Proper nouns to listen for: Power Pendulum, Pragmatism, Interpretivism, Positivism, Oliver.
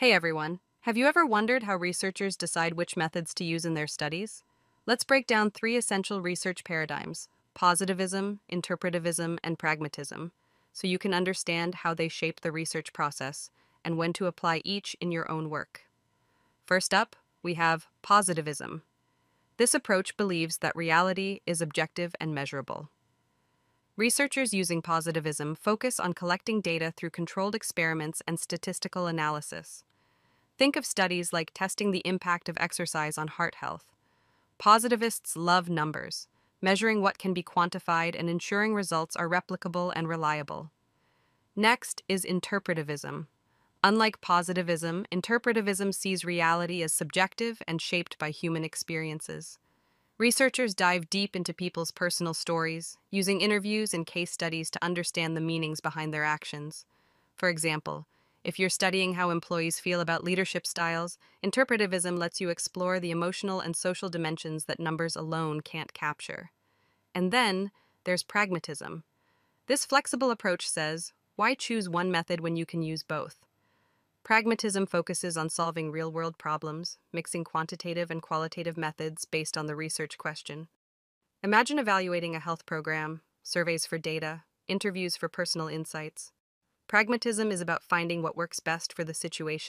Hey everyone, have you ever wondered how researchers decide which methods to use in their studies? Let's break down three essential research paradigms, positivism, interpretivism, and pragmatism, so you can understand how they shape the research process and when to apply each in your own work. First up, we have positivism. This approach believes that reality is objective and measurable. Researchers using positivism focus on collecting data through controlled experiments and statistical analysis. Think of studies like testing the impact of exercise on heart health. Positivists love numbers, measuring what can be quantified and ensuring results are replicable and reliable. Next is interpretivism. Unlike positivism, interpretivism sees reality as subjective and shaped by human experiences. Researchers dive deep into people's personal stories, using interviews and case studies to understand the meanings behind their actions. For example, if you're studying how employees feel about leadership styles, interpretivism lets you explore the emotional and social dimensions that numbers alone can't capture. And then, there's pragmatism. This flexible approach says, why choose one method when you can use both? Pragmatism focuses on solving real-world problems, mixing quantitative and qualitative methods based on the research question. Imagine evaluating a health program, surveys for data, interviews for personal insights. Pragmatism is about finding what works best for the situation.